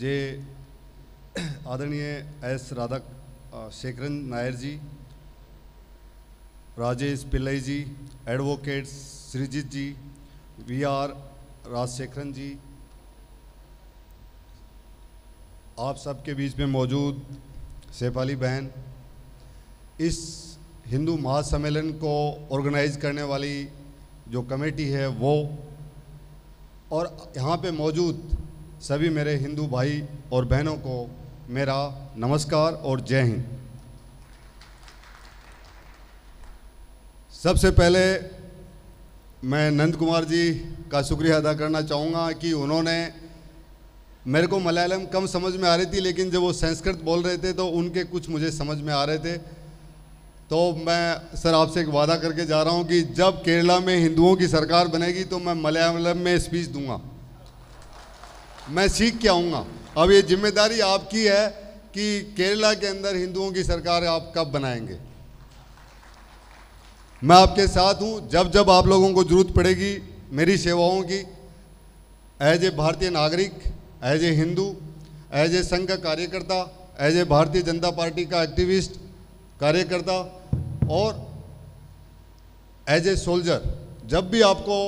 जे आदरणीय S Radha Shekharan Nair ji, Rajesh Pillai ji, advocate Sreejith ji, V R Rajasekharan ji, आप सबके बीच में मौजूद शेफाली बहन, इस हिंदू महासम्मेलन को ऑर्गेनाइज करने वाली जो कमेटी है वो, और यहाँ पे मौजूद सभी मेरे हिंदू भाई और बहनों को मेरा नमस्कार और जय हिंद। सबसे पहले मैं नंद कुमार जी का शुक्रिया अदा करना चाहूँगा कि उन्होंने, मेरे को मलयालम कम समझ में आ रही थी लेकिन जब वो संस्कृत बोल रहे थे तो उनके कुछ मुझे समझ में आ रहे थे। तो मैं सर आपसे एक वादा करके जा रहा हूं कि जब केरला में हिंदुओं की सरकार बनेगी तो मैं मलयालम में स्पीच दूंगा, मैं सीख के आऊँगा। अब ये जिम्मेदारी आपकी है कि केरला के अंदर हिंदुओं की सरकार आप कब बनाएंगे। मैं आपके साथ हूँ, जब जब आप लोगों को ज़रूरत पड़ेगी मेरी सेवाओं की, एज ए भारतीय नागरिक, as a Hindu, as a Sangh का कार्यकर्ता, as a Bharatiya Janata party का एक्टिविस्ट कार्यकर्ता और एज ए सोल्जर, जब भी आपको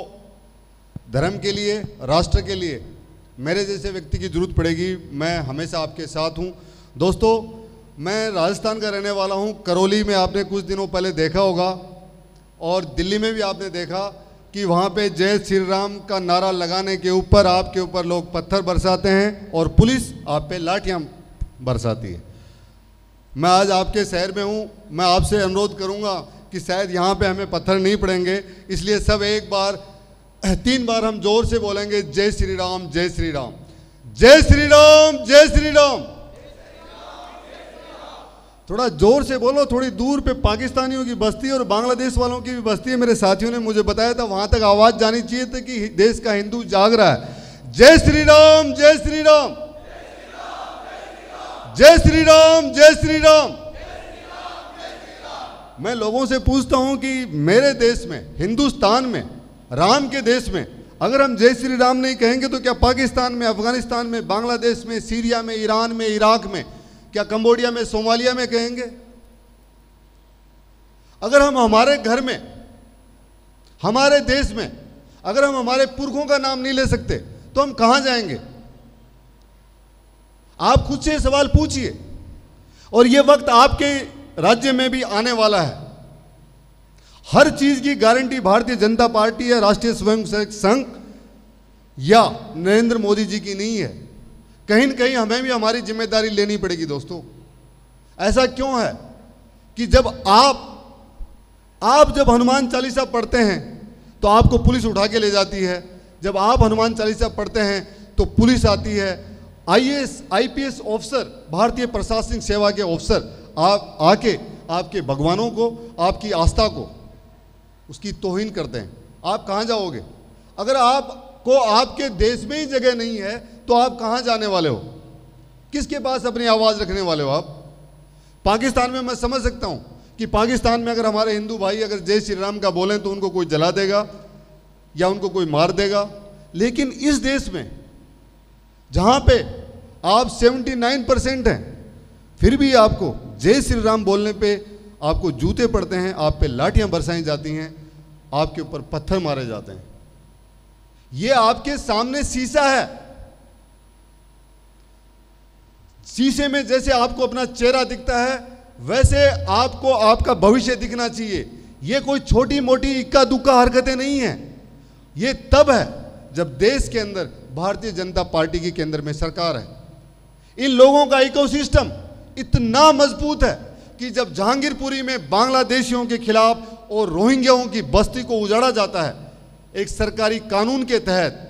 धर्म के लिए, राष्ट्र के लिए मेरे जैसे व्यक्ति की जरूरत पड़ेगी, मैं हमेशा आपके साथ हूं। दोस्तों, मैं राजस्थान का रहने वाला हूं। करौली में आपने कुछ दिनों पहले देखा होगा और दिल्ली में भी आपने देखा कि वहाँ पे जय श्री राम का नारा लगाने के ऊपर आपके ऊपर लोग पत्थर बरसाते हैं और पुलिस आप पे लाठियाँ बरसाती है। मैं आज आपके शहर में हूँ, मैं आपसे अनुरोध करूँगा कि शायद यहाँ पे हमें पत्थर नहीं पड़ेंगे, इसलिए सब एक बार, 3 बार हम जोर से बोलेंगे जय श्री राम, जय श्री राम, जय श्री राम, जय श्री राम। थोड़ा जोर से बोलो, थोड़ी दूर पे पाकिस्तानियों की बस्ती और बांग्लादेश वालों की भी बस्ती है, मेरे साथियों ने मुझे बताया था, वहाँ तक आवाज़ जानी चाहिए थी कि देश का हिंदू जाग रहा है। जय श्री राम, जय श्री राम, जय श्री राम, जय श्री राम। मैं लोगों से पूछता हूँ कि मेरे देश में, हिंदुस्तान में, राम के देश में अगर हम जय श्री राम नहीं कहेंगे तो क्या पाकिस्तान में, अफगानिस्तान में, बांग्लादेश में, सीरिया में, ईरान में, इराक में, क्या कंबोडिया में, सोमालिया में कहेंगे? अगर हम हमारे घर में, हमारे देश में अगर हम हमारे पुरखों का नाम नहीं ले सकते तो हम कहां जाएंगे? आप खुद से सवाल पूछिए। और यह वक्त आपके राज्य में भी आने वाला है। हर चीज की गारंटी भारतीय जनता पार्टी या राष्ट्रीय स्वयंसेवक संघ या नरेंद्र मोदी जी की नहीं है, कहीं न कहीं हमें भी हमारी जिम्मेदारी लेनी पड़ेगी। दोस्तों, ऐसा क्यों है कि जब आप जब हनुमान चालीसा पढ़ते हैं तो आपको पुलिस उठा के ले जाती है, जब आप हनुमान चालीसा पढ़ते हैं तो पुलिस आती है, आईएएस, आईपीएस ऑफिसर, भारतीय प्रशासनिक सेवा के ऑफिसर आप आके आपके भगवानों को, आपकी आस्था को, उसकी तोहीन करते हैं। आप कहाँ जाओगे? अगर आपको आपके देश में ही जगह नहीं है तो आप कहाँ जाने वाले हो? किसके पास अपनी आवाज़ रखने वाले हो आप? पाकिस्तान में मैं समझ सकता हूँ कि पाकिस्तान में अगर हमारे हिंदू भाई अगर जय श्री राम का बोलें तो उनको कोई जला देगा या उनको कोई मार देगा, लेकिन इस देश में जहाँ पे आप 79% हैं फिर भी आपको जय श्री राम बोलने पे आपको जूते पड़ते हैं, आप पे लाठियाँ बरसाई जाती हैं, आपके ऊपर पत्थर मारे जाते हैं। ये आपके सामने शीशा है, शीशे में जैसे आपको अपना चेहरा दिखता है वैसे आपको आपका भविष्य दिखना चाहिए। ये कोई छोटी मोटी इक्का दुक्का हरकतें नहीं है। ये तब है जब देश के अंदर भारतीय जनता पार्टी की केंद्र में सरकार है। इन लोगों का इकोसिस्टम इतना मजबूत है कि जब जहांगीरपुरी में बांग्लादेशियों के खिलाफ और रोहिंग्याओं की बस्ती को उजाड़ा जाता है एक सरकारी कानून के तहत,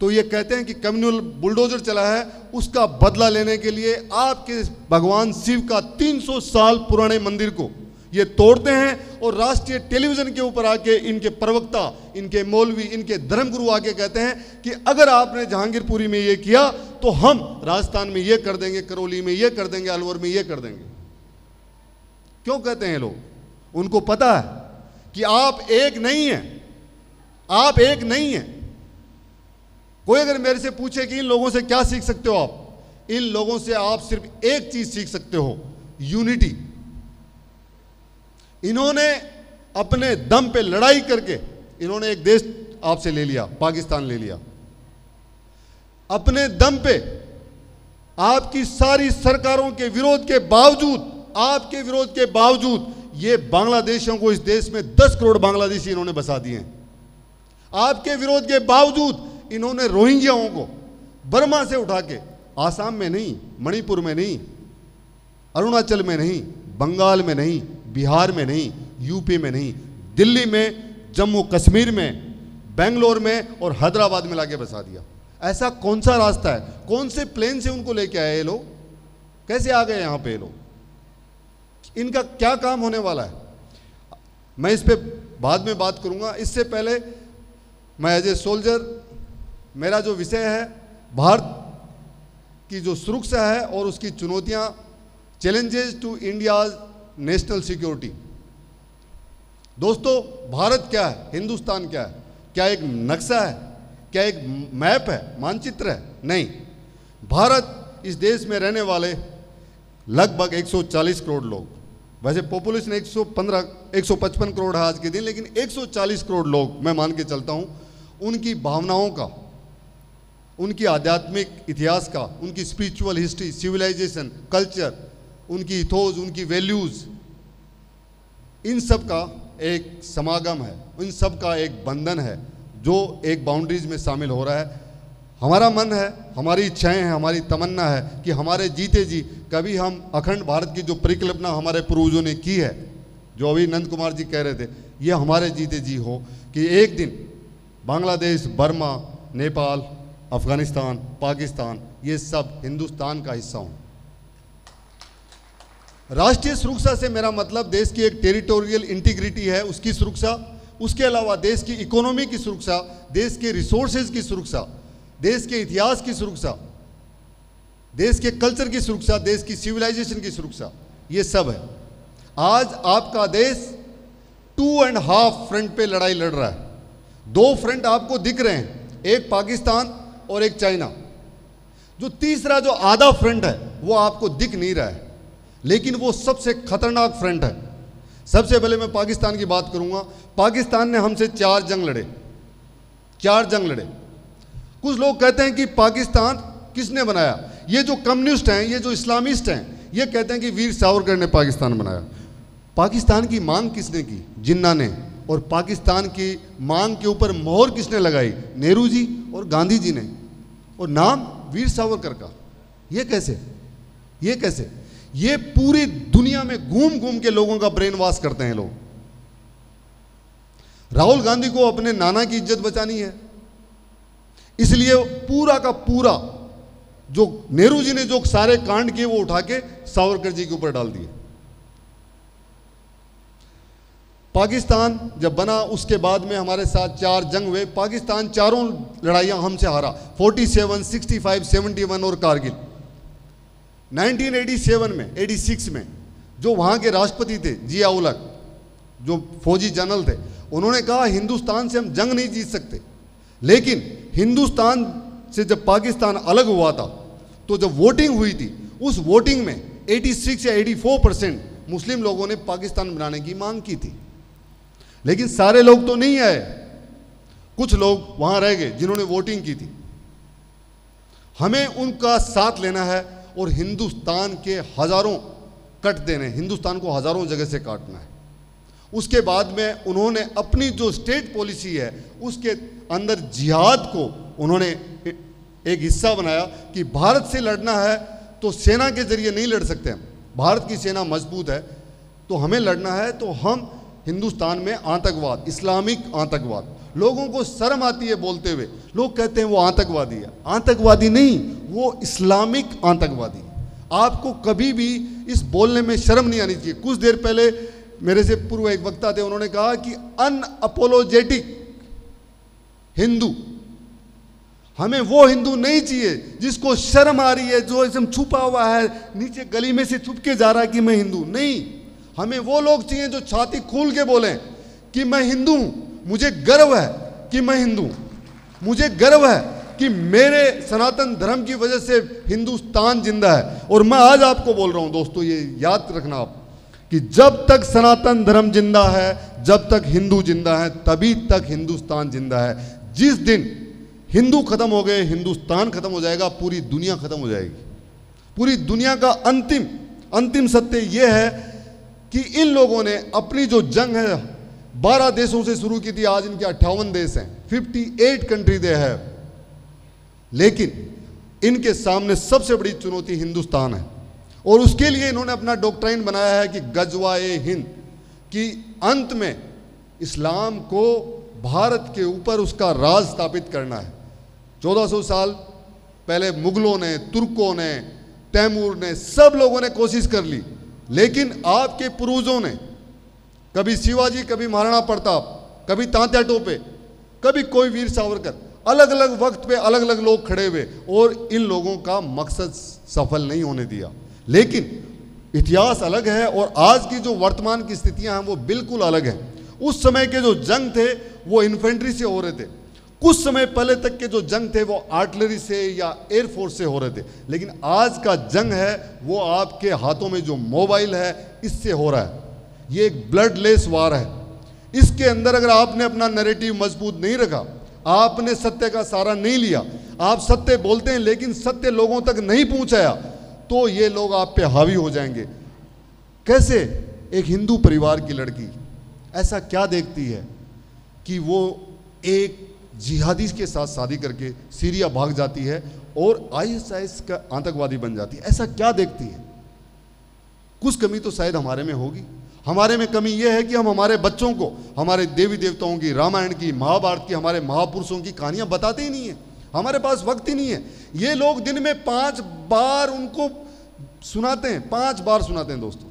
तो ये कहते हैं कि कम्युनल बुलडोजर चला है, उसका बदला लेने के लिए आपके भगवान शिव का 300 साल पुराने मंदिर को ये तोड़ते हैं और राष्ट्रीय टेलीविज़न के ऊपर आके इनके प्रवक्ता, इनके मौलवी, इनके धर्मगुरु आके कहते हैं कि अगर आपने जहांगीरपुरी में ये किया तो हम राजस्थान में ये कर देंगे, करौली में ये कर देंगे, अलवर में ये कर देंगे। क्यों कहते हैं लोग? उनको पता है कि आप एक नहीं हैं, आप एक नहीं हैं। कोई अगर मेरे से पूछे कि इन लोगों से क्या सीख सकते हो आप, इन लोगों से आप सिर्फ एक चीज सीख सकते हो, यूनिटी। इन्होंने अपने दम पे लड़ाई करके इन्होंने एक देश आपसे ले लिया, पाकिस्तान ले लिया। अपने दम पे आपकी सारी सरकारों के विरोध के बावजूद, आपके विरोध के बावजूद ये बांग्लादेशियों को इस देश में 10 करोड़ बांग्लादेशी इन्होंने बसा दिए हैं। आपके विरोध के बावजूद इन्होंने रोहिंग्याओं को बर्मा से उठा के, आसाम में नहीं, मणिपुर में नहीं, अरुणाचल में नहीं, बंगाल में नहीं, बिहार में नहीं, यूपी में नहीं, दिल्ली में, जम्मू कश्मीर में, बेंगलोर में और हैदराबाद में लाके बसा दिया। ऐसा कौन सा रास्ता है? कौन से प्लेन से उनको लेके आए ये लोग? कैसे आ गए यहाँ पे ये लोग? इनका क्या काम होने वाला है? मैं इस पर बाद में बात करूँगा। इससे पहले मैं एज ए सोल्जर, मेरा जो विषय है भारत की जो सुरक्षा है और उसकी चुनौतियाँ, challenges to India's national security. दोस्तों, भारत क्या है, हिंदुस्तान क्या है? क्या एक नक्शा है? क्या एक मैप है, मानचित्र है? नहीं। भारत, इस देश में रहने वाले लगभग 140 करोड़ लोग, वैसे पॉपुलेशन 155 करोड़ है आज के दिन, लेकिन 140 करोड़ लोग मैं मान के चलता हूँ। उनकी भावनाओं का, उनकी आध्यात्मिक इतिहास का, उनकी स्पिरिचुअल हिस्ट्री, सिविलाइजेशन, कल्चर, उनकी इथोज, उनकी वैल्यूज़, इन सब का एक समागम है, इन सब का एक बंधन है जो एक बाउंड्रीज में शामिल हो रहा है। हमारा मन है, हमारी इच्छाएं हैं, हमारी तमन्ना है कि हमारे जीते जी कभी हम अखंड भारत की जो परिकल्पना हमारे पूर्वजों ने की है, जो अभी नंद कुमार जी कह रहे थे, ये हमारे जीते जी हो कि एक दिन बांग्लादेश, बर्मा, नेपाल, अफगानिस्तान, पाकिस्तान ये सब हिंदुस्तान का हिस्सा हों। राष्ट्रीय सुरक्षा से मेरा मतलब देश की एक टेरिटोरियल इंटीग्रिटी है, उसकी सुरक्षा, उसके अलावा देश की इकोनॉमी की सुरक्षा, देश के रिसोर्सेज की सुरक्षा, देश के इतिहास की सुरक्षा, देश के कल्चर की सुरक्षा, देश की सिविलाइजेशन की सुरक्षा, ये सब है। आज आपका देश 2.5 फ्रंट पे लड़ाई लड़ रहा है। 2 फ्रंट आपको दिख रहे हैं, एक पाकिस्तान और एक चाइना। जो तीसरा, जो आधा फ्रंट है, वो आपको दिख नहीं रहा है, लेकिन वो सबसे खतरनाक फ्रंट है। सबसे पहले मैं पाकिस्तान की बात करूंगा। पाकिस्तान ने हमसे 4 जंग लड़े, 4 जंग लड़े। कुछ लोग कहते हैं कि पाकिस्तान किसने बनाया? ये जो कम्युनिस्ट हैं, ये जो इस्लामिस्ट हैं, ये कहते हैं कि वीर सावरकर ने पाकिस्तान बनाया। पाकिस्तान की मांग किसने की? जिन्ना ने। और पाकिस्तान की मांग के ऊपर मोहर किसने लगाई? नेहरू जी और गांधी जी ने। और नाम वीर सावरकर का। ये कैसे? ये कैसे? ये पूरी दुनिया में घूम घूम के लोगों का ब्रेन वॉश करते हैं लोग। राहुल गांधी को अपने नाना की इज्जत बचानी है, इसलिए पूरा का पूरा जो नेहरू जी ने जो सारे कांड किए वो उठा के सावरकर जी के ऊपर डाल दिए। पाकिस्तान जब बना उसके बाद में हमारे साथ 4 जंग हुए। पाकिस्तान 4 लड़ाइयां हमसे हारा, 47, 65, 71 और कारगिल। 1987 में, 86 में जो वहाँ के राष्ट्रपति थे जियाउल हक, जो फौजी जनरल थे, उन्होंने कहा हिंदुस्तान से हम जंग नहीं जीत सकते। लेकिन हिंदुस्तान से जब पाकिस्तान अलग हुआ था, तो जब वोटिंग हुई थी, उस वोटिंग में 86 या 84% मुस्लिम लोगों ने पाकिस्तान बनाने की मांग की थी। लेकिन सारे लोग तो नहीं आए, कुछ लोग वहाँ रह गए जिन्होंने वोटिंग की थी। हमें उनका साथ लेना है और हिंदुस्तान के हज़ारों कट देने, हिंदुस्तान को हज़ारों जगह से काटना है। उसके बाद में उन्होंने अपनी जो स्टेट पॉलिसी है उसके अंदर जिहाद को उन्होंने एक हिस्सा बनाया कि भारत से लड़ना है तो सेना के ज़रिए नहीं लड़ सकते हम, भारत की सेना मजबूत है, तो हमें लड़ना है तो हम हिंदुस्तान में आतंकवाद, इस्लामिक आतंकवाद। लोगों को शर्म आती है बोलते हुए, लोग कहते हैं वो आतंकवादी है। आतंकवादी नहीं, वो इस्लामिक आतंकवादी। आपको कभी भी इस बोलने में शर्म नहीं आनी चाहिए। कुछ देर पहले मेरे से पूर्व एक वक्ता थे, उन्होंने कहा कि अनअपोलोजेटिक हिंदू, हमें वो हिंदू नहीं चाहिए जिसको शर्म आ रही है, जो एकदम छुपा हुआ है, नीचे गली में से छुप के जा रहा है कि मैं हिंदू नहीं। हमें वो लोग चाहिए जो छाती खोल के बोलें कि मैं हिंदू हूँ, मुझे गर्व है कि मैं हिंदू हूँ, मुझे गर्व है कि मेरे सनातन धर्म की वजह से हिंदुस्तान जिंदा है। और मैं आज आपको बोल रहा हूं दोस्तों, ये याद रखना आप कि जब तक सनातन धर्म जिंदा है, जब तक हिंदू जिंदा है, तभी तक हिंदुस्तान जिंदा है। जिस दिन हिंदू खत्म हो गए, हिंदुस्तान खत्म हो जाएगा, पूरी दुनिया खत्म हो जाएगी। पूरी दुनिया का अंतिम सत्य यह है कि इन लोगों ने अपनी जो जंग है 12 देशों से शुरू की थी, आज इनके 58 देश हैं, 58 कंट्री दे है। लेकिन इनके सामने सबसे बड़ी चुनौती हिंदुस्तान है और उसके लिए इन्होंने अपना डॉक्ट्राइन बनाया है कि गजवाए हिंद, कि अंत में इस्लाम को भारत के ऊपर उसका राज स्थापित करना है। 1400 साल पहले मुगलों ने, तुर्कों ने, तैमूर ने, सब लोगों ने कोशिश कर ली, लेकिन आपके पूर्वजों ने, कभी शिवाजी, कभी महाराणा प्रताप, कभी तात्या टोपे, कभी कोई वीर सावरकर, अलग अलग वक्त पे अलग अलग लोग खड़े हुए और इन लोगों का मकसद सफल नहीं होने दिया। लेकिन इतिहास अलग है और आज की जो वर्तमान की स्थितियां हैं वो बिल्कुल अलग हैं। उस समय के जो जंग थे वो इन्फेंट्री से हो रहे थे, कुछ समय पहले तक के जो जंग थे वो आर्टिलरी से या एयरफोर्स से हो रहे थे, लेकिन आज का जंग है वो आपके हाथों में जो मोबाइल है इससे हो रहा है। ये एक ब्लडलेस वार है। इसके अंदर अगर आपने अपना नैरेटिव मजबूत नहीं रखा, आपने सत्य का सहारा नहीं लिया, आप सत्य बोलते हैं लेकिन सत्य लोगों तक नहीं पहुंचाया, तो ये लोग आप पे हावी हो जाएंगे। कैसे एक हिंदू परिवार की लड़की ऐसा क्या देखती है कि वो एक जिहादी के साथ शादी करके सीरिया भाग जाती है और ISIS का आतंकवादी बन जाती है? ऐसा क्या देखती है? कुछ कमी तो शायद हमारे में होगी। हमारे में कमी यह है कि हम हमारे बच्चों को हमारे देवी देवताओं की, रामायण की, महाभारत की, हमारे महापुरुषों की कहानियां बताते ही नहीं है, हमारे पास वक्त ही नहीं है। ये लोग दिन में 5 बार उनको सुनाते हैं, 5 बार सुनाते हैं। दोस्तों,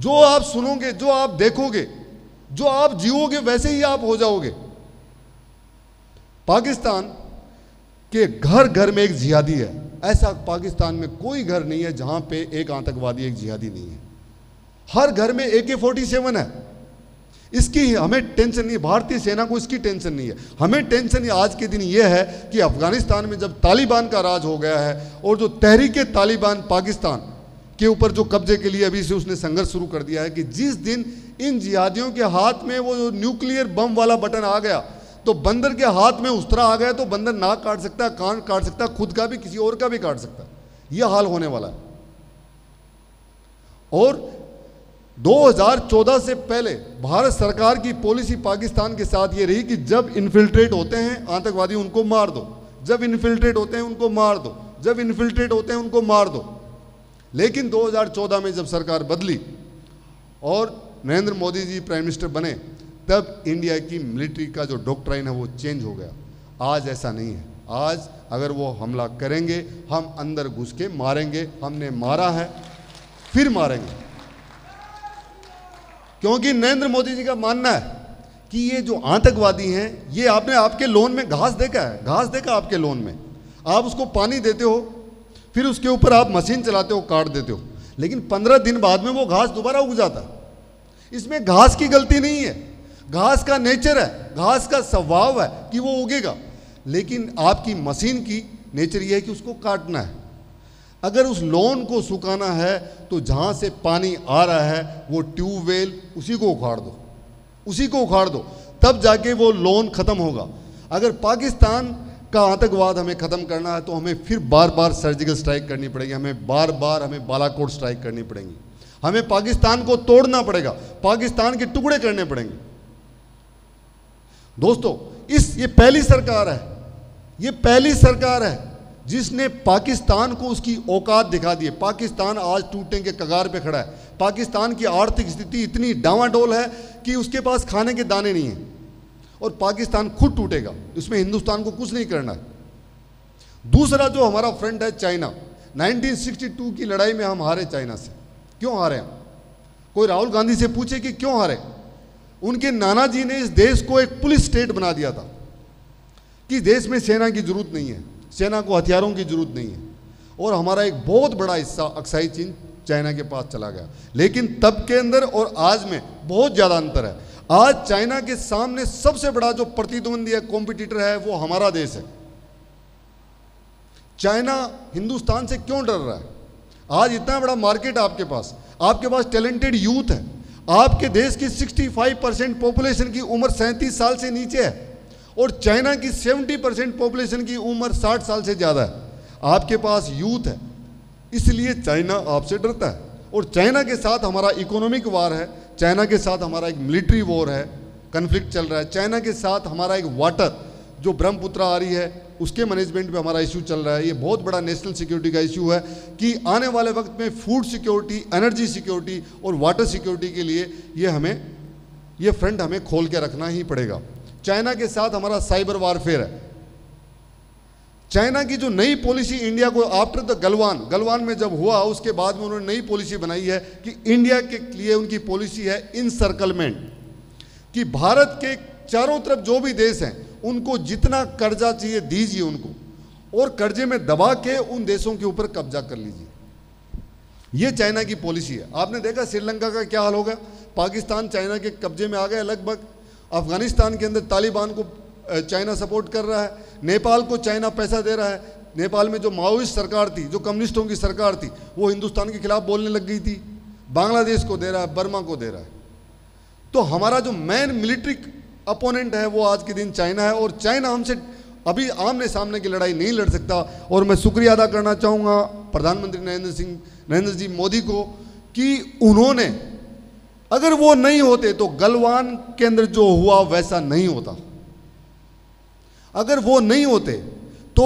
जो आप सुनोगे, जो आप देखोगे, जो आप जियोगे, वैसे ही आप हो जाओगे। पाकिस्तान के घर घर में एक जिहादी है। ऐसा पाकिस्तान में कोई घर नहीं है जहां पे एक आतंकवादी, एक जिहादी नहीं है। हर घर में AK-47 है। इसकी हमें टेंशन नहीं है, भारतीय सेना को इसकी टेंशन नहीं है। हमें टेंशन आज के दिन यह है कि अफगानिस्तान में जब तालिबान का राज हो गया है और जो तहरीके तालिबान पाकिस्तान के ऊपर जो कब्जे के लिए अभी से उसने संघर्ष शुरू कर दिया है, कि जिस दिन इन जिहादियों के हाथ में वो न्यूक्लियर बम वाला बटन आ गया तो बंदर के हाथ में उस्तरा आ गया तो बंदर नाक काट सकता है, कान काट सकता है, खुद का भी किसी और का भी काट सकता है। यह हाल होने वाला है। और 2014 से पहले भारत सरकार की पॉलिसी पाकिस्तान के साथ ये रही कि जब इन्फिल्ट्रेट होते हैं आतंकवादी उनको मार दो, जब इन्फिल्ट्रेट होते हैं उनको मार दो, जब इन्फिल्ट्रेट होते हैं उनको मार दो। लेकिन 2014 में जब सरकार बदली और नरेंद्र मोदी जी प्राइम मिनिस्टर बने, तब इंडिया की मिलिट्री का जो डॉक्ट्राइन है वो चेंज हो गया। आज ऐसा नहीं है। आज अगर वो हमला करेंगे, हम अंदर घुस के मारेंगे, हमने मारा है, फिर मारेंगे। क्योंकि नरेंद्र मोदी जी का मानना है कि ये जो आतंकवादी हैं, ये आपने आपके लोन में घास देखा है, घास देखा आपके लोन में, आप उसको पानी देते हो, फिर उसके ऊपर आप मशीन चलाते हो, काट देते हो, लेकिन 15 दिन बाद में वो घास दोबारा उग जाता है। इसमें घास की गलती नहीं है, घास का नेचर है, घास का स्वभाव है कि वो उगेगा, लेकिन आपकी मशीन की नेचर ये है कि उसको काटना है। अगर उस लॉन को सुखाना है तो जहाँ से पानी आ रहा है वो ट्यूबवेल, उसी को उखाड़ दो, उसी को उखाड़ दो, तब जाके वो लॉन ख़त्म होगा। अगर पाकिस्तान का आतंकवाद हमें ख़त्म करना है तो हमें फिर बार बार सर्जिकल स्ट्राइक करनी पड़ेगी, हमें बार बार हमें बालाकोट स्ट्राइक करनी पड़ेगी, हमें पाकिस्तान को तोड़ना पड़ेगा, पाकिस्तान के टुकड़े करने पड़ेंगे। दोस्तों, ये पहली सरकार है, ये पहली सरकार है जिसने पाकिस्तान को उसकी औकात दिखा दी है। पाकिस्तान आज टूटने के कगार पे खड़ा है। पाकिस्तान की आर्थिक स्थिति इतनी डावाडोल है कि उसके पास खाने के दाने नहीं हैं और पाकिस्तान खुद टूटेगा, इसमें हिंदुस्तान को कुछ नहीं करना है। दूसरा जो हमारा फ्रंट है, चाइना। 1962 की लड़ाई में हम हारे चाइना से। क्यों हारे हम? कोई राहुल गांधी से पूछे कि क्यों हारे? उनके नाना जी ने इस देश को एक पुलिस स्टेट बना दिया था कि देश में सेना की जरूरत नहीं है, सेना को हथियारों की जरूरत नहीं है, और हमारा एक बहुत बड़ा हिस्सा अक्साई चीन चाइना के पास चला गया। लेकिन तब के अंदर और आज में बहुत ज़्यादा अंतर है। आज चाइना के सामने सबसे बड़ा जो प्रतिद्वंदी है, कॉम्पिटिटर है, वो हमारा देश है। चाइना हिंदुस्तान से क्यों डर रहा है? आज इतना बड़ा मार्केट आपके पास, टैलेंटेड यूथ है। आपके देश की 65% पॉपुलेशन की उम्र 37 साल से नीचे है और चाइना की 70% पॉपुलेशन की उम्र 60 साल से ज़्यादा है। आपके पास यूथ है, इसलिए चाइना आपसे डरता है। और चाइना के साथ हमारा इकोनॉमिक वार है, चाइना के साथ हमारा एक मिलिट्री वॉर है, कन्फ्लिक्ट चल रहा है। चाइना के साथ हमारा एक वाटर, जो ब्रह्मपुत्रा आ रही है, उसके मैनेजमेंट पे हमारा इशू चल रहा है। ये बहुत बड़ा नेशनल सिक्योरिटी का इशू है कि आने वाले वक्त में फूड सिक्योरिटी, एनर्जी सिक्योरिटी और वाटर सिक्योरिटी के लिए ये फ्रंट हमें खोल के रखना ही पड़ेगा। चाइना के साथ हमारा साइबर वारफेयर है। चाइना की जो नई पॉलिसी इंडिया को आफ्टर द गलवान में जब हुआ, उसके बाद में उन्होंने नई पॉलिसी बनाई है कि इंडिया के लिए उनकी पॉलिसी है इनसर्कलमेंट, कि भारत के चारों तरफ जो भी देश हैं उनको जितना कर्जा चाहिए दीजिए उनको, और कर्जे में दबा के उन देशों के ऊपर कब्जा कर लीजिए। ये चाइना की पॉलिसी है। आपने देखा श्रीलंका का क्या हाल होगा, पाकिस्तान चाइना के कब्जे में आ गया लगभग। अफगानिस्तान के अंदर तालिबान को चाइना सपोर्ट कर रहा है, नेपाल को चाइना पैसा दे रहा है। नेपाल में जो माओइस्ट सरकार थी, जो कम्युनिस्टों की सरकार थी, वो हिंदुस्तान के खिलाफ बोलने लग गई थी। बांग्लादेश को दे रहा है, बर्मा को दे रहा है। तो हमारा जो मेन मिलिट्री अपोनेंट है वो आज के दिन चाइना है, और चाइना हमसे अभी आमने सामने की लड़ाई नहीं लड़ सकता। और मैं शुक्रिया अदा करना चाहूँगा प्रधानमंत्री नरेंद्र जी मोदी को कि उन्होंने, अगर वो नहीं होते तो गलवान के अंदर जो हुआ वैसा नहीं होता। अगर वो नहीं होते तो,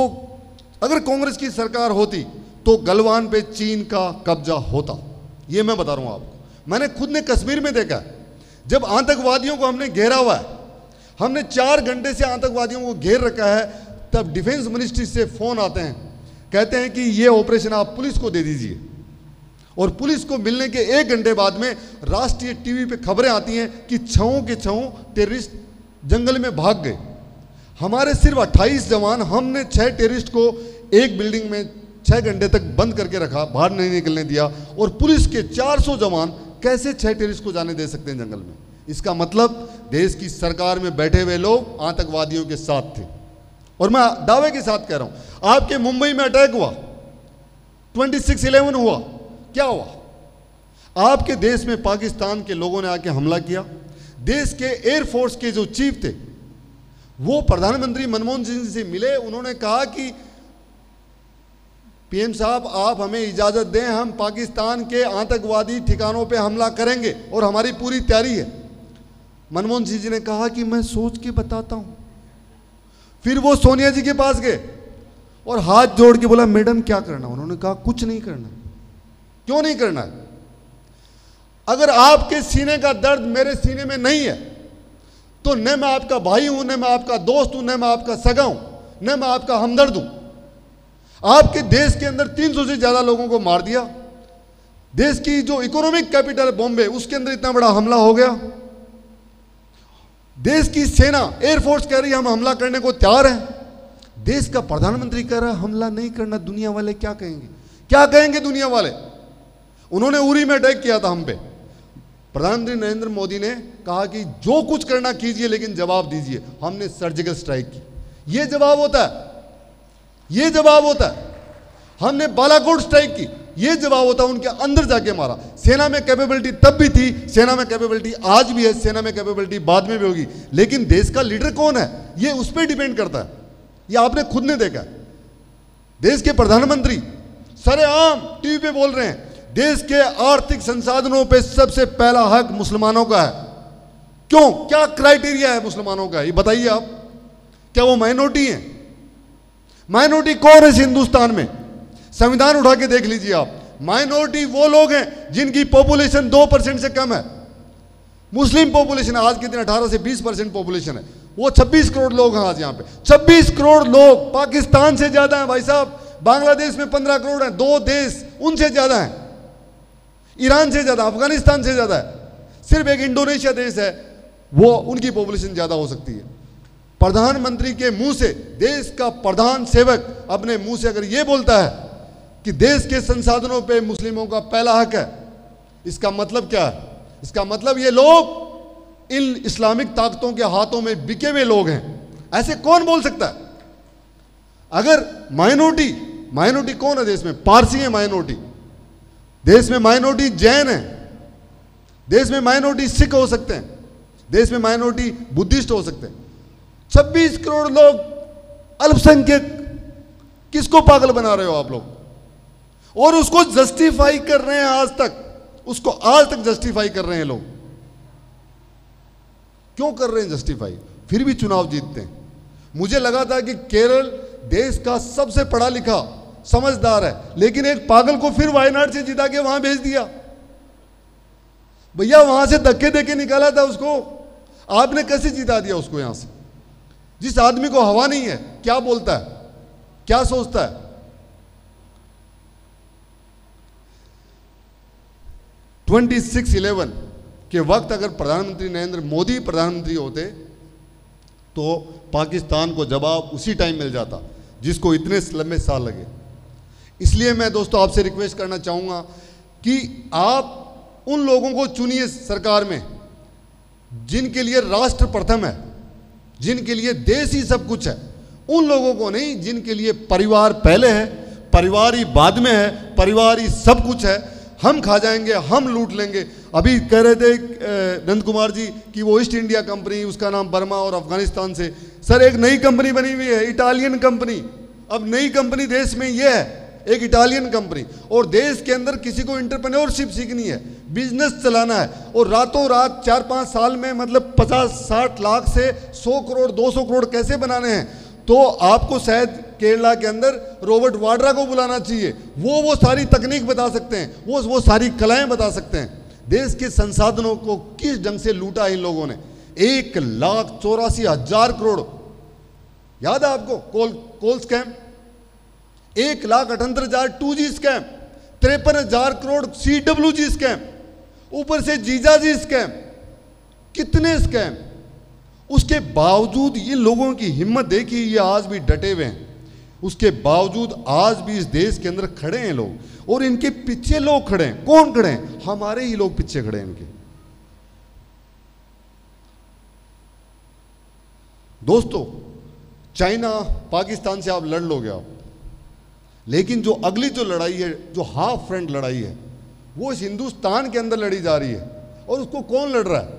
अगर कांग्रेस की सरकार होती तो गलवान पे चीन का कब्जा होता। ये मैं बता रहा हूँ आपको, मैंने खुद ने कश्मीर में देखा है। जब आतंकवादियों को हमने घेरा हुआ है, हमने 4 घंटे से आतंकवादियों को घेर रखा है, तब डिफेंस मिनिस्ट्री से फोन आते हैं, कहते हैं कि ये ऑपरेशन आप पुलिस को दे दीजिए। और पुलिस को मिलने के 1 घंटे बाद में राष्ट्रीय टीवी पे खबरें आती हैं कि 6 के 6 टेररिस्ट जंगल में भाग गए। हमारे सिर्फ 28 जवान, हमने 6 टेररिस्ट को एक बिल्डिंग में 6 घंटे तक बंद करके रखा, बाहर नहीं निकलने दिया, और पुलिस के 400 जवान कैसे 6 टेररिस्ट को जाने दे सकते हैं जंगल में? इसका मतलब देश की सरकार में बैठे हुए लोग आतंकवादियों के साथ थे। और मैं दावे के साथ कह रहा हूं, आपके मुंबई में अटैक हुआ, 26/11 हुआ, क्या हुआ? आपके देश में पाकिस्तान के लोगों ने आके हमला किया। देश के एयरफोर्स के जो चीफ थे वो प्रधानमंत्री मनमोहन सिंह से मिले। उन्होंने कहा कि पीएम साहब, आप हमें इजाज़त दें, हम पाकिस्तान के आतंकवादी ठिकानों पे हमला करेंगे और हमारी पूरी तैयारी है। मनमोहन सिंह जी ने कहा कि मैं सोच के बताता हूँ। फिर वो सोनिया जी के पास गए और हाथ जोड़ के बोला, मैडम क्या करना? उन्होंने कहा कुछ नहीं करना। क्यों नहीं करना है? अगर आपके सीने का दर्द मेरे सीने में नहीं है तो न मैं आपका भाई हूँ, न मैं आपका दोस्त हूँ, न मैं आपका सगा हूँ, न मैं आपका हमदर्द हूँ। आपके देश के अंदर 300 से ज़्यादा लोगों को मार दिया। देश की जो इकोनॉमिक कैपिटल बॉम्बे, उसके अंदर इतना बड़ा हमला हो गया। देश की सेना, एयरफोर्स कह रही है हम हमला करने को तैयार हैं, देश का प्रधानमंत्री कह रहा है हमला नहीं करना। दुनिया वाले क्या कहेंगे? क्या कहेंगे दुनिया वाले? उन्होंने उरी में अटैक किया था हम पे। प्रधानमंत्री नरेंद्र मोदी ने कहा कि जो कुछ करना कीजिए, लेकिन जवाब दीजिए। हमने सर्जिकल स्ट्राइक की, ये जवाब होता है, ये जवाब होता है। हमने बालाकोट स्ट्राइक की, ये जवाब होता है, उनके अंदर जाके मारा। सेना में कैपेबिलिटी तब भी थी, सेना में कैपेबिलिटी आज भी है, सेना में कैपेबिलिटी बाद में भी होगी। लेकिन देश का लीडर कौन है, ये उस पर डिपेंड करता है। ये आपने खुद ने देखा, देश के प्रधानमंत्री सरेआम टीवी पे बोल रहे हैं देश के आर्थिक संसाधनों पर सबसे पहला हक मुसलमानों का है। क्यों? क्या क्राइटेरिया है मुसलमानों का, ये बताइए आप। क्या वो माइनॉरिटी है? माइनॉरिटी कौन है हिंदुस्तान में? संविधान उठा के देख लीजिए आप। माइनॉरिटी वो लोग हैं जिनकी पॉपुलेशन 2% से कम है। मुस्लिम पॉपुलेशन आज के दिन 18 से 20% पॉपुलेशन है, वो 26 करोड़ लोग हैं आज यहाँ पे। 26 करोड़ लोग पाकिस्तान से ज़्यादा हैं भाई साहब। बांग्लादेश में 15 करोड़ हैं, 2 देश उनसे ज़्यादा हैं, ईरान से ज़्यादा, अफगानिस्तान से ज़्यादा है। सिर्फ एक इंडोनेशिया देश है, वो उनकी पॉपुलेशन ज़्यादा हो सकती है। प्रधानमंत्री के मुंह से, देश का प्रधान सेवक अपने मुंह से अगर ये बोलता है कि देश के संसाधनों पे मुस्लिमों का पहला हक है, इसका मतलब क्या है? इसका मतलब ये लोग इन इस्लामिक ताकतों के हाथों में बिके हुए लोग हैं, ऐसे कौन बोल सकता है। अगर माइनॉरिटी कौन है देश में, पारसी है माइनॉरिटी, देश में माइनॉरिटी जैन है, देश में माइनॉरिटी सिख हो सकते हैं, देश में माइनॉरिटी बुद्धिस्ट हो सकते हैं। 26 करोड़ लोग अल्पसंख्यक, किसको पागल बना रहे हो आप लोग, और उसको जस्टिफाई कर रहे हैं आज तक, उसको आज तक जस्टिफाई कर रहे हैं लोग। क्यों कर रहे हैं जस्टिफाई, फिर भी चुनाव जीतते हैं। मुझे लगा था कि केरल देश का सबसे पढ़ा लिखा समझदार है, लेकिन एक पागल को फिर वायनाड से जिता के वहां भेज दिया। भैया वहां से धक्के देके निकाला था उसको, आपने कैसे जिता दिया उसको यहां से। जिस आदमी को हवा नहीं है क्या बोलता है, क्या सोचता है। ट्वेंटी सिक्स इलेवन के वक्त अगर प्रधानमंत्री नरेंद्र मोदी प्रधानमंत्री होते तो पाकिस्तान को जवाब उसी टाइम मिल जाता जिसको इतने लंबे साल लगे। इसलिए मैं दोस्तों आपसे रिक्वेस्ट करना चाहूँगा कि आप उन लोगों को चुनिए सरकार में जिनके लिए राष्ट्र प्रथम है, जिनके लिए देश ही सब कुछ है। उन लोगों को नहीं जिनके लिए परिवार पहले है, परिवार ही बाद में है, परिवार ही सब कुछ है। हम खा जाएंगे, हम लूट लेंगे। अभी कह रहे थे नंद कुमार जी कि वो ईस्ट इंडिया कंपनी, उसका नाम बर्मा और अफगानिस्तान से, सर एक नई कंपनी बनी हुई है इटालियन कंपनी। अब नई कंपनी देश में ये है एक इटालियन कंपनी, और देश के अंदर किसी को एंटरप्रेन्योरशिप सीखनी है, बिजनेस चलाना है, और रातों रात 4-5 साल में मतलब 50-60 लाख से 100 करोड़ 200 करोड़ कैसे बनाने हैं, तो आपको शायद केरला के अंदर रॉबर्ट वाड्रा को बुलाना चाहिए। वो सारी तकनीक बता सकते हैं, वो सारी कलाएं बता सकते हैं। देश के संसाधनों को किस ढंग से लूटा इन लोगों ने। 1,84,000 करोड़ याद है आपको coal scam, 1,78,000 2G scam, 53,000 crore CWG scam, ऊपर से जीजाजी स्कैम, कितने स्कैम। उसके बावजूद ये लोगों की हिम्मत देखिए, ये आज भी डटे हुए हैं। उसके बावजूद आज भी इस देश के अंदर खड़े हैं लोग, और इनके पीछे लोग खड़े हैं। कौन खड़े हैं, हमारे ही लोग पीछे खड़े हैं इनके। दोस्तों चाइना पाकिस्तान से आप लड़ लोगे आप, लेकिन जो अगली जो लड़ाई है, जो हाफ फ्रंट लड़ाई है, वो इस हिंदुस्तान के अंदर लड़ी जा रही है। और उसको कौन लड़ रहा है,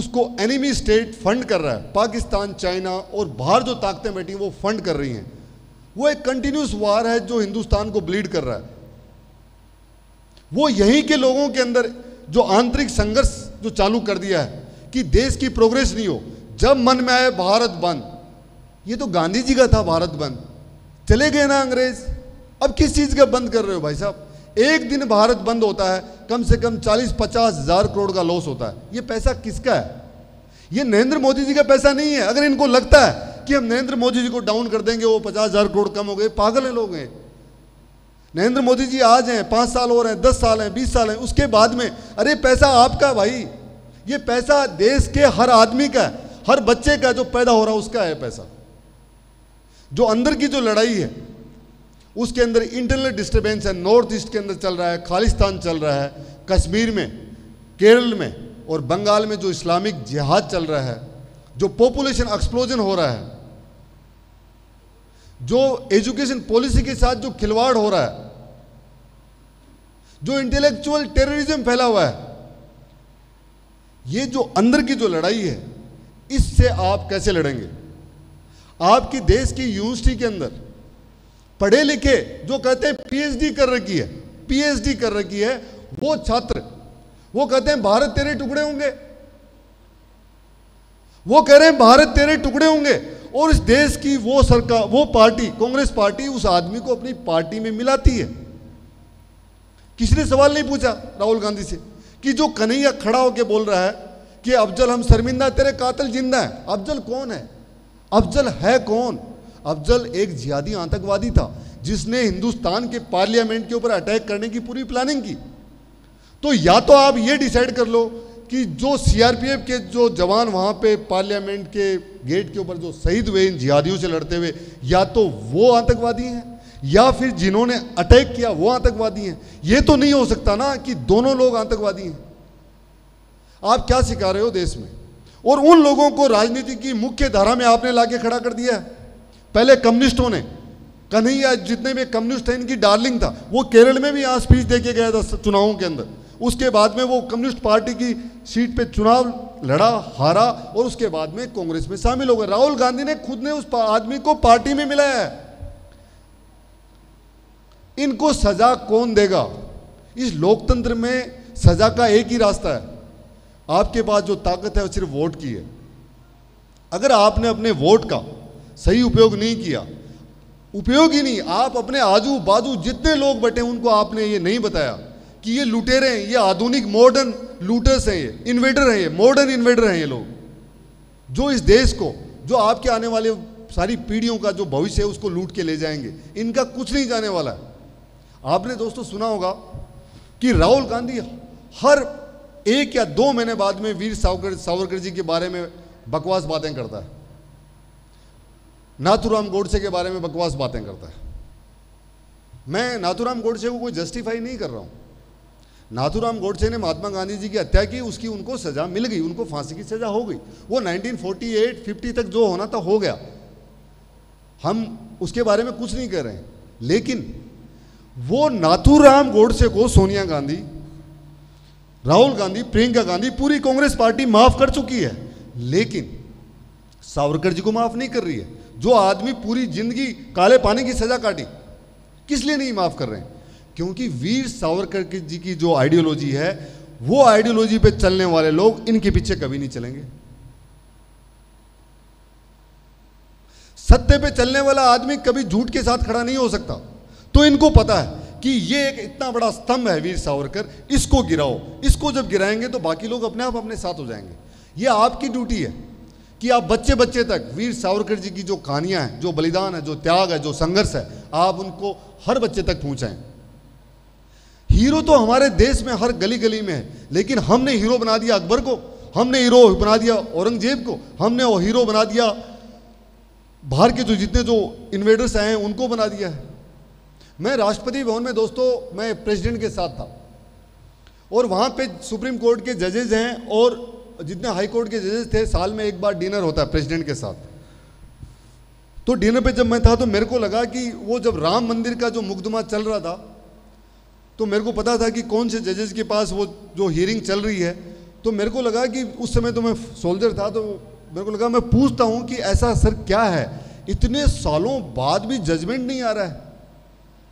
उसको एनिमी स्टेट फंड कर रहा है। पाकिस्तान, चाइना और बाहर जो ताकतें बैठी हैं वो फंड कर रही हैं। वो एक कंटिन्यूस वार है जो हिंदुस्तान को ब्लीड कर रहा है। वो यहीं के लोगों के अंदर जो आंतरिक संघर्ष जो चालू कर दिया है कि देश की प्रोग्रेस नहीं हो। जब मन में आए भारत बंद, ये तो गांधी जी का था भारत बंद, चले गए ना अंग्रेज, अब किस चीज़ का बंद कर रहे हो भाई साहब। एक दिन भारत बंद होता है कम से कम 40-50 हज़ार करोड़ का लॉस होता है। ये पैसा किसका है, ये नरेंद्र मोदी जी का पैसा नहीं है। अगर इनको लगता है कि हम नरेंद्र मोदी जी को डाउन कर देंगे वो 50,000 करोड़ कम हो गए, पागल हैं लोग हैं। नरेंद्र मोदी जी आज हैं, 5 साल और हैं, 10 साल हैं, 20 साल हैं, उसके बाद में अरे पैसा आपका भाई, ये पैसा देश के हर आदमी का है, हर बच्चे का जो पैदा हो रहा है उसका है पैसा। जो अंदर की जो लड़ाई है उसके अंदर इंटरनल डिस्टर्बेंस है, नॉर्थ ईस्ट के अंदर चल रहा है, खालिस्तान चल रहा है, कश्मीर में, केरल में और बंगाल में जो इस्लामिक जिहाद चल रहा है, जो पॉपुलेशन एक्सप्लोजन हो रहा है, जो एजुकेशन पॉलिसी के साथ जो खिलवाड़ हो रहा है, जो इंटेलेक्चुअल टेररिज्म फैला हुआ है, ये जो अंदर की जो लड़ाई है, इससे आप कैसे लड़ेंगे। आपकी देश की यूनिवर्सिटी के अंदर पढ़े लिखे जो कहते हैं पीएचडी कर रखी है, पीएचडी कर रखी है, वो छात्र वो कहते हैं भारत तेरे टुकड़े होंगे, वो कह रहे हैं भारत तेरे टुकड़े होंगे। और इस देश की वो सरकार, वो पार्टी कांग्रेस पार्टी उस आदमी को अपनी पार्टी में मिलाती है। किसने सवाल नहीं पूछा राहुल गांधी से कि जो कन्हैया खड़ा होकर बोल रहा है कि अफजल हम शर्मिंदा, तेरे कातिल जिंदा है। अफजल कौन है, अफजल है कौन। अफजल एक जिहादी आतंकवादी था जिसने हिंदुस्तान के पार्लियामेंट के ऊपर अटैक करने की पूरी प्लानिंग की। तो या तो आप ये डिसाइड कर लो कि जो सीआरपीएफ के जो जवान वहाँ पे पार्लियामेंट के गेट के ऊपर जो शहीद हुए इन जिहादियों से लड़ते हुए, या तो वो आतंकवादी हैं या फिर जिन्होंने अटैक किया वो आतंकवादी हैं। ये तो नहीं हो सकता ना कि दोनों लोग आतंकवादी हैं। आप क्या सिखा रहे हो देश में। और उन लोगों को राजनीति की मुख्य धारा में आपने लाके खड़ा कर दिया है। पहले कम्युनिस्टों ने, कन्हैया जितने भी कम्युनिस्ट हैं इनकी डार्लिंग था, वो केरल में भी यहाँ स्पीच देके गया था चुनावों के अंदर। उसके बाद में वो कम्युनिस्ट पार्टी की सीट पे चुनाव लड़ा, हारा, और उसके बाद में कांग्रेस में शामिल हो गए। राहुल गांधी ने खुद ने उस आदमी को पार्टी में मिलाया है। इनको सजा कौन देगा? इस लोकतंत्र में सजा का एक ही रास्ता है, आपके पास जो ताकत है वो सिर्फ वोट की है। अगर आपने अपने वोट का सही उपयोग नहीं किया, उपयोग ही नहीं, आप अपने आजू बाजू जितने लोग बैठे उनको आपने ये नहीं बताया कि ये लुटेरे हैं, ये आधुनिक मॉडर्न लूटर्स हैं, ये इन्वेडर हैं, ये मॉडर्न इन्वेडर हैं ये लोग, जो इस देश को, जो आपके आने वाले सारी पीढ़ियों का जो भविष्य है उसको लूट के ले जाएंगे। इनका कुछ नहीं जाने वाला है। आपने दोस्तों सुना होगा कि राहुल गांधी हर एक या दो महीने बाद में वीर सावरकर जी के बारे में बकवास बातें करता है, नाथुराम गोडसे के बारे में बकवास बातें करता है। मैं नाथुराम गोडसे को कोई जस्टिफाई नहीं कर रहा हूं। नाथुराम गोडसे ने महात्मा गांधी जी की हत्या की, उसकी उनको सजा मिल गई, उनको फांसी की सजा हो गई। वो 1948 50 तक जो होना था हो गया, हम उसके बारे में कुछ नहीं कर रहे हैं। लेकिन वो नाथुराम गोडसे को सोनिया गांधी, राहुल गांधी, प्रियंका गांधी, पूरी कांग्रेस पार्टी माफ कर चुकी है, लेकिन सावरकर जी को माफ नहीं कर रही है। जो आदमी पूरी जिंदगी काले पानी की सजा काटी, किस लिए नहीं माफ कर रहे हैं? क्योंकि वीर सावरकर जी की जो आइडियोलॉजी है, वो आइडियोलॉजी पे चलने वाले लोग इनके पीछे कभी नहीं चलेंगे। सत्य पे चलने वाला आदमी कभी झूठ के साथ खड़ा नहीं हो सकता। तो इनको पता है कि ये एक इतना बड़ा स्तंभ है वीर सावरकर, इसको गिराओ। इसको जब गिराएंगे तो बाकी लोग अपने आप अपने साथ हो जाएंगे। ये आपकी ड्यूटी है कि आप बच्चे बच्चे तक वीर सावरकर जी की जो कहानियां हैं, जो बलिदान है, जो त्याग है, जो संघर्ष है, आप उनको हर बच्चे तक पहुंचाएं। हीरो तो हमारे देश में हर गली गली में है, लेकिन हमने हीरो बना दिया अकबर को, हमने हीरो बना दिया औरंगजेब को, हमने हीरो बना दिया बाहर के जो जितने जो इन्वेडर्स आए हैं उनको बना दिया है। मैं राष्ट्रपति भवन में दोस्तों, मैं प्रेसिडेंट के साथ था, और वहाँ पे सुप्रीम कोर्ट के जजेज हैं और जितने हाई कोर्ट के जजेज थे, साल में एक बार डिनर होता है प्रेसिडेंट के साथ। तो डिनर पे जब मैं था तो मेरे को लगा कि वो जब राम मंदिर का जो मुकदमा चल रहा था, तो मेरे को पता था कि कौन से जजेज के पास वो जो हियरिंग चल रही है, तो मेरे को लगा कि उस समय तो मैं सोल्जर था, तो मेरे को लगा मैं पूछता हूँ कि ऐसा सर क्या है, इतने सालों बाद भी जजमेंट नहीं आ रहा है।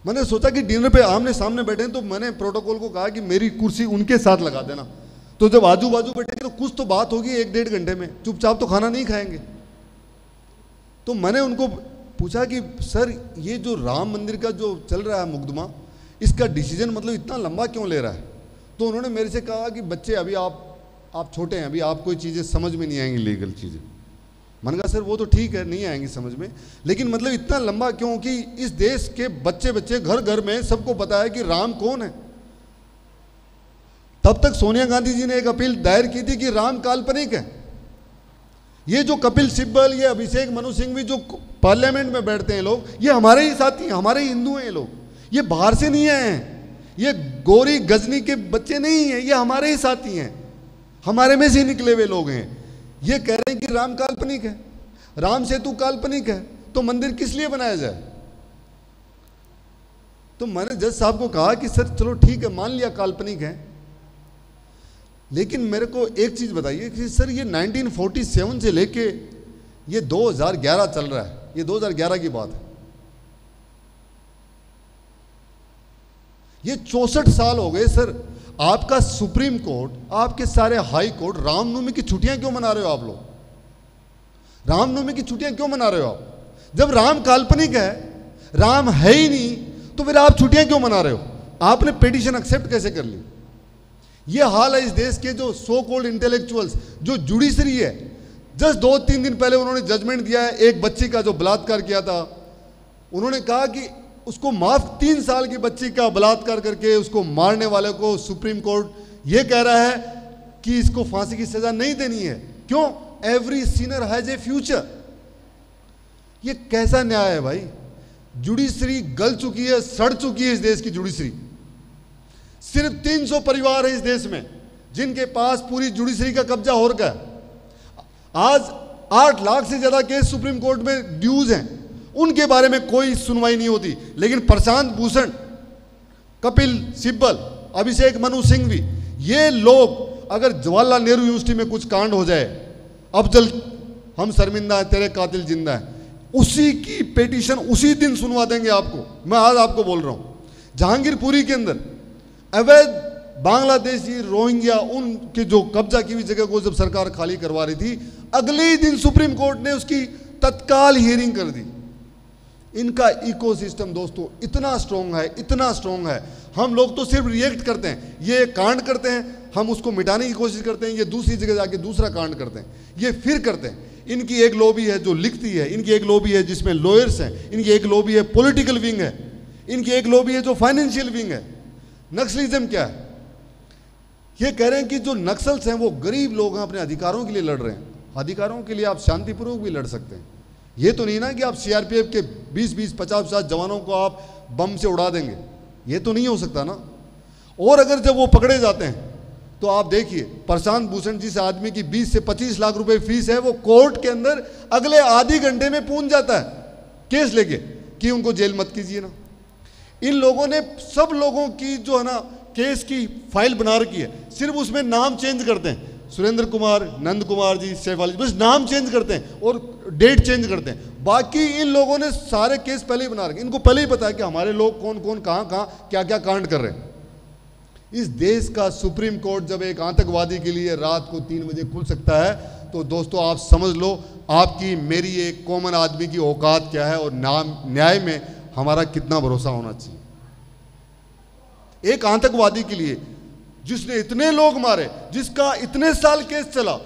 मैंने सोचा कि डिनर पे आमने सामने बैठे हैं, तो मैंने प्रोटोकॉल को कहा कि मेरी कुर्सी उनके साथ लगा देना, तो जब आजू बाजू बैठेंगे तो कुछ तो बात होगी, एक डेढ़ घंटे में चुपचाप तो खाना नहीं खाएंगे। तो मैंने उनको पूछा कि सर ये जो राम मंदिर का जो चल रहा है मुकदमा, इसका डिसीजन मतलब इतना लंबा क्यों ले रहा है? तो उन्होंने मेरे से कहा कि बच्चे अभी आप छोटे हैं, अभी आपको चीज़ें समझ में नहीं आएंगी, लीगल चीज़ें। मैंने कहा सर वो तो ठीक है, नहीं आएंगी समझ में, लेकिन मतलब इतना लंबा क्यों? कि इस देश के बच्चे बच्चे घर घर में सबको पता है कि राम कौन है। तब तक सोनिया गांधी जी ने एक अपील दायर की थी कि राम काल्पनिक है। ये जो कपिल सिब्बल, ये अभिषेक मनु सिंघवी जो पार्लियामेंट में बैठते हैं लोग, ये हमारे ही साथी, हमारे ही हिंदू हैं ये लोग, ये बाहर से नहीं आए हैं, ये गोरी गजनी के बच्चे नहीं हैं, ये हमारे ही साथी हैं, हमारे में से निकले हुए लोग हैं। ये कह रहे हैं कि राम काल्पनिक है, राम सेतु काल्पनिक है, तो मंदिर किस लिए बनाया जाए? तो मैंने जज साहब को कहा कि सर चलो ठीक है, मान लिया काल्पनिक है, लेकिन मेरे को एक चीज़ बताइए कि सर ये 1947 से लेके ये 2011 चल रहा है, ये 2011 की बात है, ये 64 साल हो गए सर। आपका सुप्रीम कोर्ट, आपके सारे हाई कोर्ट रामनवमी की छुट्टियां क्यों मना रहे हो आप लोग? रामनवमी की छुट्टियां क्यों मना रहे हो आप? जब राम काल्पनिक है, राम है ही नहीं, तो फिर आप छुट्टियां क्यों मना रहे हो? आपने पिटीशन एक्सेप्ट कैसे कर ली? ये हाल है इस देश के जो सो कॉल्ड इंटेलेक्चुअल्स, जो जुडिशरी है। जस्ट 2-3 दिन पहले उन्होंने जजमेंट दिया है एक बच्ची का जो बलात्कार किया था, उन्होंने कहा कि उसको माफ, 3 साल की बच्ची का बलात्कार करके उसको मारने वाले को सुप्रीम कोर्ट ये कह रहा है कि इसको फांसी की सजा नहीं देनी है। क्यों? Every sinner has a future. ये कैसा न्याय है भाई? जुडिशरी गल चुकी है, सड़ चुकी है इस देश की जुडिशरी। सिर्फ 300 परिवार है इस देश में जिनके पास पूरी जुडिशरी का कब्जा हो रखा है। आज 8 लाख से ज़्यादा केस सुप्रीम कोर्ट में ड्यूज हैं, उनके बारे में कोई सुनवाई नहीं होती। लेकिन प्रशांत भूषण, कपिल सिब्बल, अभिषेक मनु सिंघवी, ये लोग, अगर जवाहरलाल नेहरू यूनिवर्सिटी में कुछ कांड हो जाए, अफजल हम शर्मिंदा हैं, तेरे कातिल जिंदा है, उसी की पेटिशन उसी दिन सुनवा देंगे आपको। मैं आज आपको बोल रहा हूँ, जहांगीरपुरी के अंदर अवैध बांग्लादेशी रोहिंग्या उनके जो कब्जा की हुई जगह को जब सरकार खाली करवा रही थी, अगले ही दिन सुप्रीम कोर्ट ने उसकी तत्काल हियरिंग कर दी। इनका इकोसिस्टम दोस्तों इतना स्ट्रॉन्ग है, इतना स्ट्रॉन्ग है। हम लोग तो सिर्फ रिएक्ट करते हैं, ये कांड करते हैं, हम उसको मिटाने की कोशिश करते हैं, ये दूसरी जगह जाके दूसरा कांड करते हैं, ये फिर करते हैं। इनकी एक लॉबी है जो लिखती है, इनकी एक लॉबी है जिसमें लॉयर्स हैं, इनकी एक लॉबी है पॉलिटिकल विंग है, इनकी एक लॉबी है जो फाइनेंशियल विंग है। नक्सलिज्म क्या है? ये कह रहे हैं कि जो नक्सल्स हैं वो गरीब लोग हैं, अपने अधिकारों के लिए लड़ रहे हैं। अधिकारों के लिए आप शांतिपूर्वक भी लड़ सकते हैं, ये तो नहीं ना कि आप सीआरपीएफ के 20-20, 50-50 जवानों को आप बम से उड़ा देंगे, ये तो नहीं हो सकता ना। और अगर जब वो पकड़े जाते हैं तो आप देखिए, प्रशांत भूषण जिस आदमी की 20 से 25 लाख रुपए फीस है, वो कोर्ट के अंदर अगले आधे घंटे में पहुंच जाता है केस लेके कि उनको जेल मत कीजिए ना। इन लोगों ने सब लोगों की जो है ना केस की फाइल बना रखी है, सिर्फ उसमें नाम चेंज करते हैं, सुरेंद्र कुमार, नंद कुमार जी, शेफाली, बस नाम चेंज करते हैं और डेट चेंज करते हैं। बाकी इन लोगों ने सारे केस पहले ही बना रखे, इनको पहले ही पता है कि हमारे लोग कौन कौन कहाँ कहाँ क्या क्या कांड कर रहे हैं। इस देश का सुप्रीम कोर्ट जब एक आतंकवादी के लिए रात को 3 बजे खुल सकता है, तो दोस्तों आप समझ लो आपकी मेरी एक कॉमन आदमी की औकात क्या है और नाम न्याय में हमारा कितना भरोसा होना चाहिए। एक आतंकवादी के लिए जिसने इतने लोग मारे, जिसका इतने साल केस चला,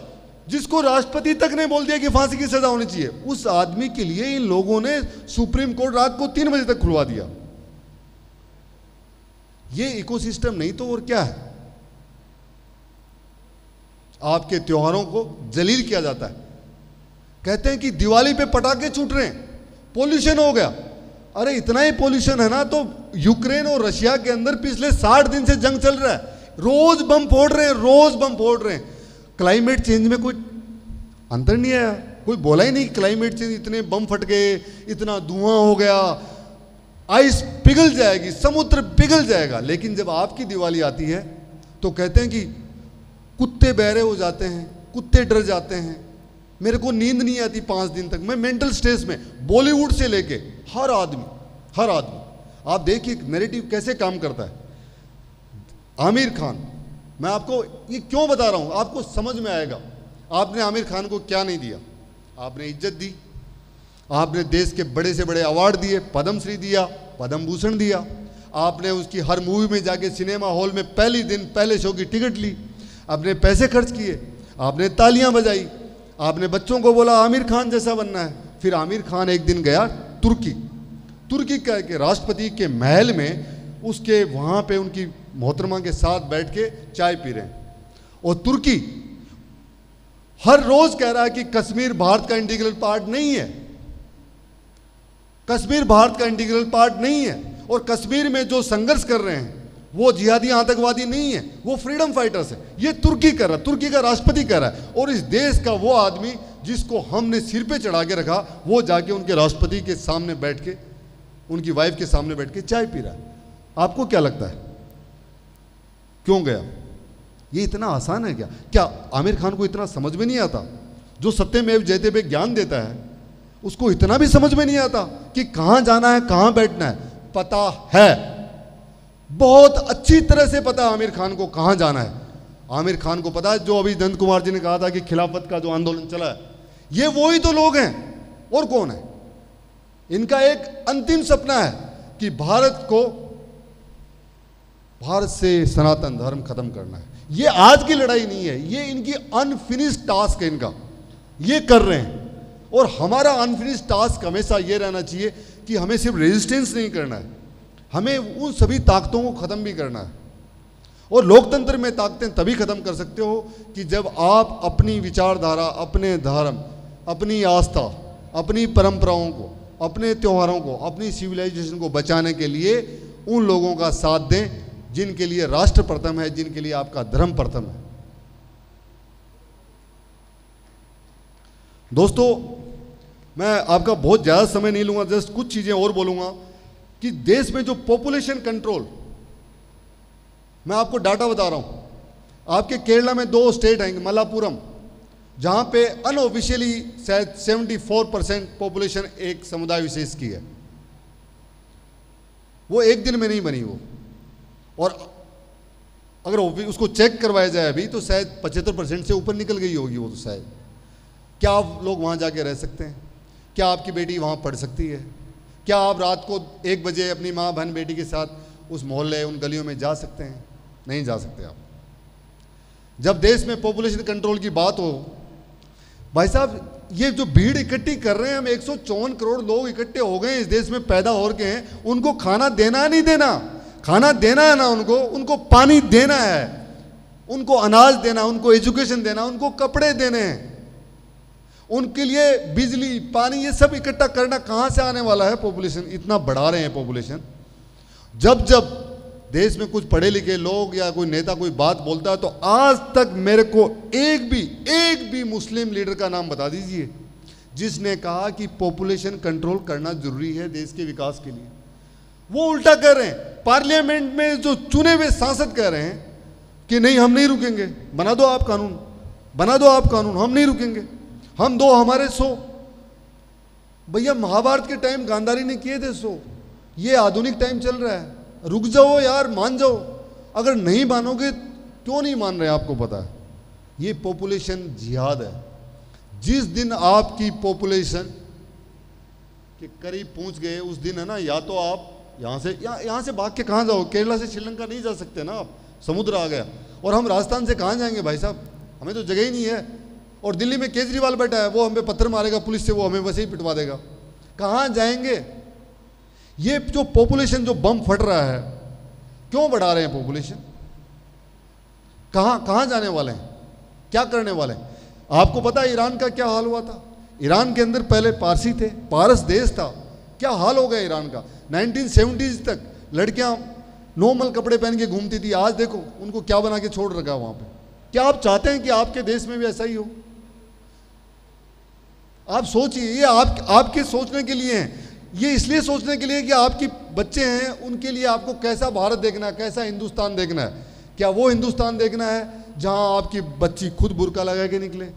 जिसको राष्ट्रपति तक ने बोल दिया कि फांसी की सजा होनी चाहिए, उस आदमी के लिए इन लोगों ने सुप्रीम कोर्ट रात को 3 बजे तक खुलवा दिया। ये इकोसिस्टम नहीं तो और क्या है। आपके त्योहारों को जलील किया जाता है, कहते हैं कि दिवाली पे पटाखे छूट रहे हैं, पोल्यूशन हो गया। अरे इतना ही पोल्यूशन है ना, तो यूक्रेन और रशिया के अंदर पिछले 60 दिन से जंग चल रहा है, रोज बम फोड़ रहे हैं, रोज बम फोड़ रहे हैं। क्लाइमेट चेंज में कोई अंतर नहीं आया, कोई बोला ही नहीं क्लाइमेट चेंज, इतने बम फट गए, इतना धुआं हो गया, आइस पिघल जाएगी, समुद्र पिघल जाएगा। लेकिन जब आपकी दिवाली आती है तो कहते हैं कि कुत्ते बहरे हो जाते हैं, कुत्ते डर जाते हैं, मेरे को नींद नहीं आती 5 दिन तक, मैं मेंटल स्ट्रेस में। बॉलीवुड से लेके हर आदमी, हर आदमी। आप देखिए नैरेटिव कैसे काम करता है। आमिर खान, मैं आपको ये क्यों बता रहा हूँ, आपको समझ में आएगा। आपने आमिर खान को क्या नहीं दिया, आपने इज्जत दी, आपने देश के बड़े से बड़े अवार्ड दिए, पद्मश्री दिया, पद्म भूषण दिया, आपने उसकी हर मूवी में जाके सिनेमा हॉल में पहले दिन पहले शो की टिकट ली, आपने पैसे खर्च किए, आपने तालियां बजाई, आपने बच्चों को बोला आमिर खान जैसा बनना है। फिर आमिर खान एक दिन गया तुर्की, तुर्की के राष्ट्रपति के महल में, उसके वहाँ पर उनकी मोहतरमा के साथ बैठ के चाय पी रहे हैं, और तुर्की हर रोज़ कह रहा है कि कश्मीर भारत का इंटीग्रल पार्ट नहीं है, कश्मीर भारत का इंटीग्रल पार्ट नहीं है, और कश्मीर में जो संघर्ष कर रहे हैं वो जिहादी आतंकवादी नहीं है, वो फ्रीडम फाइटर्स है। ये तुर्की कर रहा है, तुर्की का राष्ट्रपति कर रहा है, और इस देश का वो आदमी जिसको हमने सिर पे चढ़ा के रखा, वो जाके उनके राष्ट्रपति के सामने बैठ के, उनकी वाइफ के सामने बैठ के चाय पी रहा है। आपको क्या लगता है क्यों गया? ये इतना आसान है क्या? क्या आमिर खान को इतना समझ में नहीं आता? जो सत्यमेव जयते पे ज्ञान देता है, उसको इतना भी समझ में नहीं आता कि कहाँ जाना है, कहाँ बैठना है? पता है, बहुत अच्छी तरह से पता है आमिर खान को कहाँ जाना है। आमिर खान को पता है, जो अभी नंद कुमार जी ने कहा था कि खिलाफत का जो आंदोलन चला है, ये वो ही तो लोग हैं, और कौन है? इनका एक अंतिम सपना है कि भारत को, भारत से सनातन धर्म खत्म करना है। ये आज की लड़ाई नहीं है, ये इनकी अनफिनिश्ड टास्क है, इनका ये कर रहे हैं। और हमारा अनफिनिश टास्क हमेशा ये रहना चाहिए कि हमें सिर्फ रेजिस्टेंस नहीं करना है, हमें उन सभी ताकतों को ख़त्म भी करना है। और लोकतंत्र में ताकतें तभी ख़त्म कर सकते हो कि जब आप अपनी विचारधारा, अपने धर्म, अपनी आस्था, अपनी परंपराओं को, अपने त्योहारों को, अपनी सिविलाइजेशन को बचाने के लिए उन लोगों का साथ दें जिनके लिए राष्ट्र प्रथम है, जिनके लिए आपका धर्म प्रथम है। दोस्तों मैं आपका बहुत ज़्यादा समय नहीं लूँगा, जस्ट कुछ चीज़ें और बोलूँगा कि देश में जो पॉपुलेशन कंट्रोल, मैं आपको डाटा बता रहा हूँ, आपके केरला में 2 स्टेट हैं मलापुरम, जहाँ पे अनऑफिशियली शायद 74% पॉपुलेशन एक समुदाय विशेष की है, वो एक दिन में नहीं बनी वो, और अगर उसको चेक करवाया जाए अभी तो शायद 75% से ऊपर निकल गई होगी वो, तो शायद क्या आप लोग वहाँ जाके रह सकते हैं, क्या आपकी बेटी वहाँ पढ़ सकती है, क्या आप रात को 1 बजे अपनी माँ बहन बेटी के साथ उस मोहल्ले उन गलियों में जा सकते हैं? नहीं जा सकते आप। जब देश में पॉपुलेशन कंट्रोल की बात हो भाई साहब, ये जो भीड़ इकट्ठी कर रहे हैं हम, 154 करोड़ लोग इकट्ठे हो गए इस देश में, पैदा हो रखे हैं, उनको खाना देना नहीं देना, खाना देना है ना उनको, उनको पानी देना है, उनको अनाज देना, उनको एजुकेशन देना, उनको कपड़े देने हैं, उनके लिए बिजली पानी, ये सब इकट्ठा करना कहाँ से आने वाला है? पॉपुलेशन इतना बढ़ा रहे हैं पॉपुलेशन। जब जब देश में कुछ पढ़े लिखे लोग या कोई नेता कोई बात बोलता है तो आज तक मेरे को एक भी मुस्लिम लीडर का नाम बता दीजिए जिसने कहा कि पॉपुलेशन कंट्रोल करना जरूरी है देश के विकास के लिए। वो उल्टा कर रहे हैं, पार्लियामेंट में जो चुने हुए सांसद कह रहे हैं कि नहीं हम नहीं रुकेंगे, बना दो आप कानून, बना दो आप कानून, हम नहीं रुकेंगे, हम 2 हमारे 100। भैया महाभारत के टाइम गांधारी ने किए थे 100, ये आधुनिक टाइम चल रहा है, रुक जाओ यार, मान जाओ, अगर नहीं मानोगे क्यों नहीं मान रहे आपको पता है, ये पॉपुलेशन जिहाद है। जिस दिन आपकी पॉपुलेशन के करीब पहुंच गए उस दिन है ना, या तो आप यहाँ से भाग के कहाँ जाओ, केरला से श्रीलंका नहीं जा सकते ना आप, समुद्र आ गया, और हम राजस्थान से कहाँ जाएंगे भाई साहब, हमें तो जगह ही नहीं है, और दिल्ली में केजरीवाल बैठा है, वो हमें पत्थर मारेगा पुलिस से, वो हमें वैसे ही पिटवा देगा, कहाँ जाएंगे? ये जो पॉपुलेशन जो बम फट रहा है, क्यों बढ़ा रहे हैं पॉपुलेशन, कहाँ जाने वाले हैं, क्या करने वाले हैं? आपको पता है ईरान का क्या हाल हुआ था? ईरान के अंदर पहले पारसी थे, पारस देश था, क्या हाल हो गया ईरान का। 1970s तक लड़कियाँ नॉर्मल कपड़े पहन के घूमती थी, आज देखो उनको क्या बना के छोड़ रखा है वहाँ पर। क्या आप चाहते हैं कि आपके देश में भी ऐसा ही हो? आप सोचिए, ये आपके सोचने के लिए हैं, ये इसलिए सोचने के लिए कि आपके बच्चे हैं, उनके लिए आपको कैसा भारत देखना है, कैसा हिंदुस्तान देखना है। क्या वो हिंदुस्तान देखना है जहां आपकी बच्ची खुद बुर्का लगा के निकले,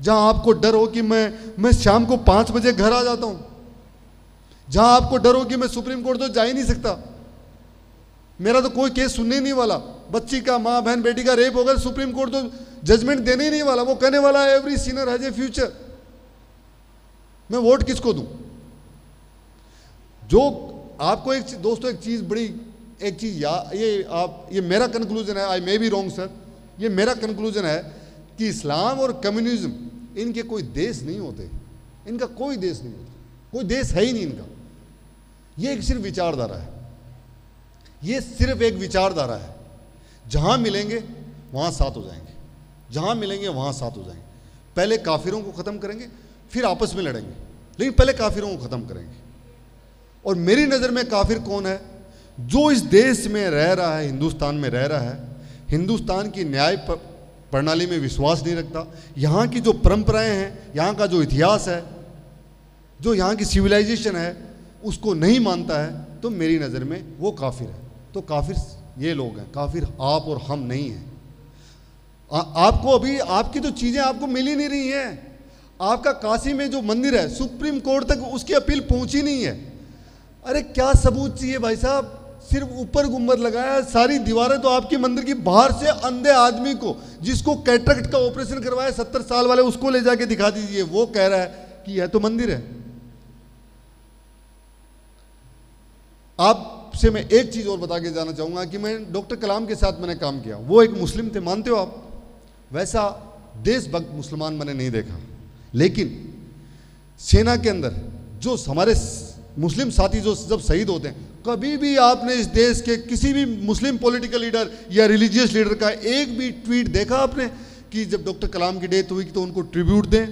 जहां आपको डर हो कि मैं शाम को 5 बजे घर आ जाता हूं, जहां आपको डर हो कि मैं सुप्रीम कोर्ट तो जा ही नहीं सकता, मेरा तो कोई केस सुनने नहीं वाला, बच्ची का माँ बहन बेटी का रेप होगा सुप्रीम कोर्ट तो जजमेंट देने ही नहीं वाला, वो कहने वाला है every sinner has a future, मैं वोट किसको दूं? जो आपको एक दोस्तों एक चीज़ ये मेरा कंक्लूजन है, I may be wrong sir, ये मेरा कंक्लूजन है कि इस्लाम और कम्युनिज्म इनके कोई देश नहीं होते, इनका कोई देश नहीं होता, कोई देश है ही नहीं इनका, ये एक सिर्फ विचारधारा है, ये सिर्फ एक विचारधारा है, जहाँ मिलेंगे वहाँ साथ हो जाएंगे, जहाँ मिलेंगे वहाँ साथ हो जाएंगे, पहले काफिरों को ख़त्म करेंगे फिर आपस में लड़ेंगे, लेकिन पहले काफिरों को ख़त्म करेंगे। और मेरी नज़र में काफिर कौन है? जो इस देश में रह रहा है, हिंदुस्तान में रह रहा है, हिंदुस्तान की न्याय प्रणाली में विश्वास नहीं रखता, यहाँ की जो परंपराएं हैं, यहाँ का जो इतिहास है, जो यहाँ की सिविलाइजेशन है, उसको नहीं मानता है, तो मेरी नज़र में वो काफिर है। तो काफिर ये लोग हैं, काफिर आप और हम नहीं हैं। आपको अभी आपकी तो चीज़ें आपको मिल ही नहीं रही हैं, आपका काशी में जो मंदिर है सुप्रीम कोर्ट तक उसकी अपील पहुंची नहीं है। अरे क्या सबूत चाहिए भाई साहब, सिर्फ ऊपर गुंबद लगाया है, सारी दीवारें तो आपकी मंदिर की बाहर से अंधे आदमी को, जिसको कैटरेक्ट का ऑपरेशन करवाया 70 साल वाले, उसको ले जाके दिखा दीजिए, वो कह रहा है कि यह तो मंदिर है। आपसे मैं एक चीज़ और बता के जाना चाहूँगा कि मैं डॉक्टर कलाम के साथ मैंने काम किया, वो एक मुस्लिम थे, मानते हो आप, वैसा देशभक्त मुसलमान मैंने नहीं देखा, लेकिन सेना के अंदर जो हमारे मुस्लिम साथी जो जब शहीद होते हैं, कभी भी आपने इस देश के किसी भी मुस्लिम पॉलिटिकल लीडर या रिलीजियस लीडर का एक भी ट्वीट देखा आपने कि जब डॉक्टर कलाम की डेथ हुई तो उनको ट्रिब्यूट दें?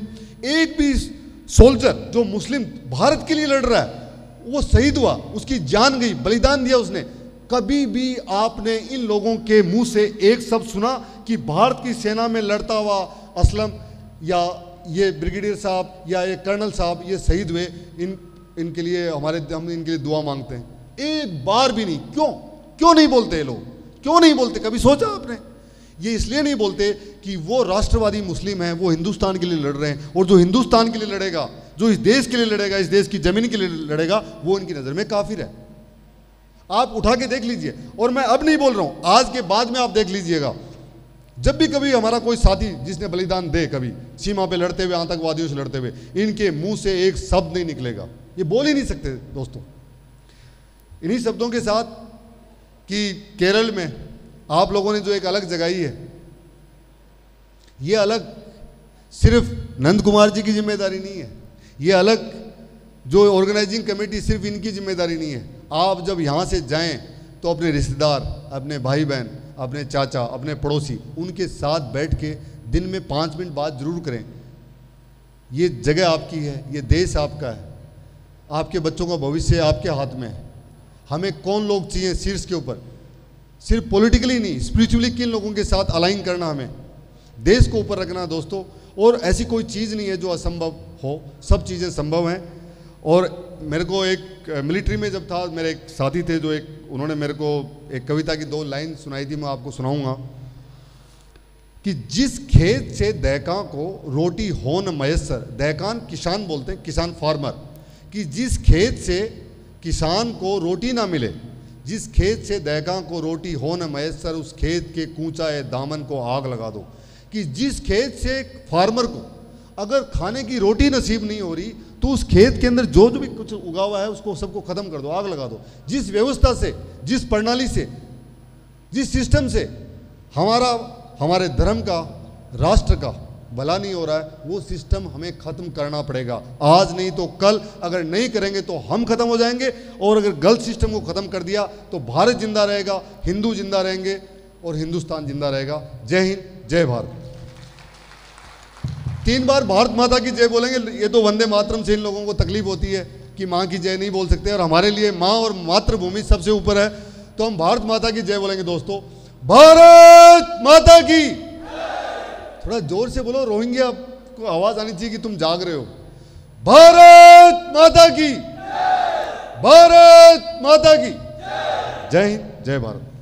एक भी सोल्जर जो मुस्लिम भारत के लिए लड़ रहा है, वो शहीद हुआ, उसकी जान गई, बलिदान दिया उसने, कभी भी आपने इन लोगों के मुंह से एक शब्द सुना कि भारत की सेना में लड़ता हुआ असलम या ये ब्रिगेडियर साहब या ये कर्नल साहब ये शहीद हुए, इनके लिए हम इनके लिए दुआ मांगते हैं, एक बार भी नहीं। क्यों नहीं बोलते ये लोग, क्यों नहीं बोलते? कभी सोचा आपने? ये इसलिए नहीं बोलते कि वो राष्ट्रवादी मुस्लिम हैं, वो हिंदुस्तान के लिए लड़ रहे हैं, और जो हिंदुस्तान के लिए लड़ेगा, जो इस देश के लिए लड़ेगा, इस देश की ज़मीन के लिए लड़ेगा, वो इनकी नज़र में काफिर है। आप उठा के देख लीजिए, और मैं अब नहीं बोल रहा हूँ, आज के बाद में आप देख लीजिएगा, जब भी कभी हमारा कोई साथी जिसने बलिदान दे कभी सीमा पे लड़ते हुए, आतंकवादियों से लड़ते हुए, इनके मुंह से एक शब्द नहीं निकलेगा, ये बोल ही नहीं सकते दोस्तों। इन्हीं शब्दों के साथ कि केरल में आप लोगों ने जो एक अलग जगाई है, ये अलग सिर्फ नंद कुमार जी की जिम्मेदारी नहीं है, ये अलग जो ऑर्गेनाइजिंग कमेटी सिर्फ इनकी जिम्मेदारी नहीं है। आप जब यहाँ से जाएँ तो अपने रिश्तेदार, अपने भाई बहन, अपने चाचा, अपने पड़ोसी, उनके साथ बैठ के दिन में 5 मिनट बात जरूर करें। ये जगह आपकी है, ये देश आपका है, आपके बच्चों का भविष्य आपके हाथ में है। हमें कौन लोग चाहिए शीर्ष के ऊपर, सिर्फ पॉलिटिकली नहीं, स्पिरिचुअली किन लोगों के साथ अलाइन करना, हमें देश को ऊपर रखना दोस्तों। और ऐसी कोई चीज़ नहीं है जो असंभव हो, सब चीज़ें संभव हैं। और मेरे को एक मिलिट्री में जब था, मेरे एक साथी थे जो एक, उन्होंने मेरे को एक कविता की 2 लाइन सुनाई थी, मैं आपको सुनाऊंगा कि जिस खेत से दैका को रोटी हो न मयसर, दैकान किसान बोलते हैं, किसान फार्मर, कि जिस खेत से किसान को रोटी ना मिले, जिस खेत से दैका को रोटी हो न मयसर, उस खेत के कूचा ए दामन को आग लगा दो। कि जिस खेत से फार्मर को अगर खाने की रोटी नसीब नहीं हो रही तो उस खेत के अंदर जो जो भी कुछ उगा हुआ है उसको सबको ख़त्म कर दो, आग लगा दो। जिस व्यवस्था से, जिस प्रणाली से, जिस सिस्टम से हमारा, हमारे धर्म का, राष्ट्र का भला नहीं हो रहा है, वो सिस्टम हमें ख़त्म करना पड़ेगा, आज नहीं तो कल। अगर नहीं करेंगे तो हम ख़त्म हो जाएंगे, और अगर गलत सिस्टम को ख़त्म कर दिया तो भारत जिंदा रहेगा, हिंदू जिंदा रहेंगे और हिंदुस्तान जिंदा रहेगा। जय हिंद, जय भारत। 3 बार भारत माता की जय बोलेंगे। ये तो वंदे मातरम से इन लोगों को तकलीफ होती है कि माँ की जय नहीं बोल सकते, और हमारे लिए माँ और मातृभूमि सबसे ऊपर है, तो हम भारत माता की जय बोलेंगे दोस्तों। भारत माता की, थोड़ा जोर से बोलो, रोहिंग्या को आवाज आनी चाहिए कि तुम जाग रहे हो। भारत माता की, भारत माता की जय हिंद, जय भारत।